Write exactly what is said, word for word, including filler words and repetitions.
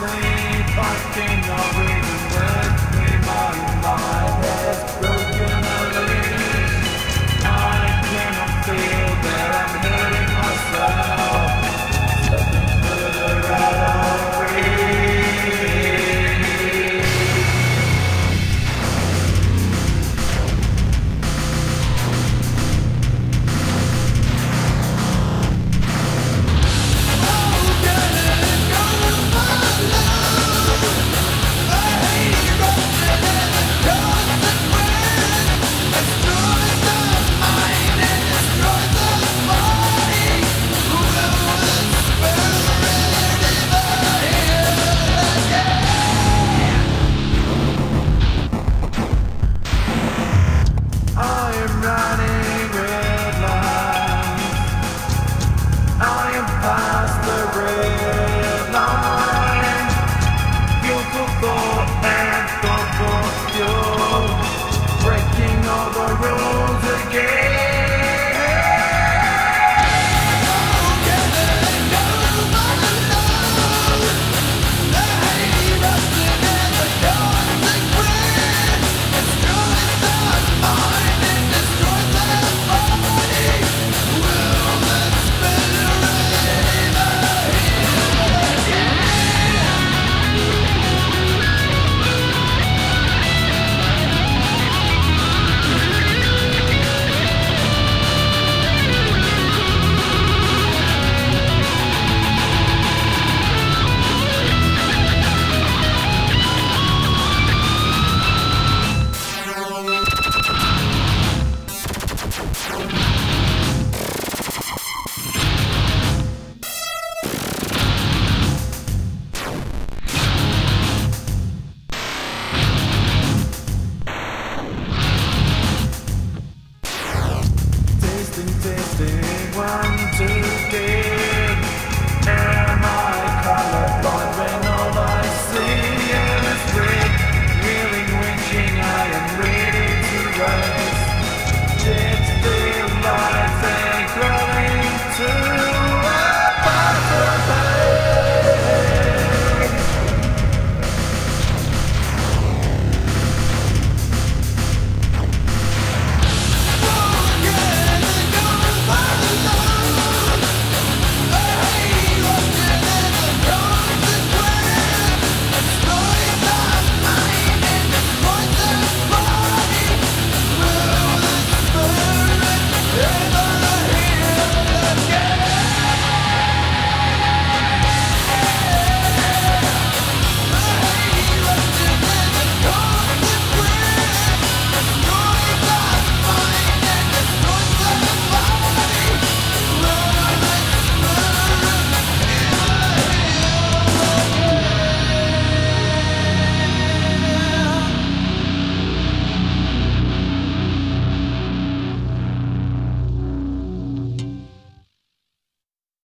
Constantly busting the wheel.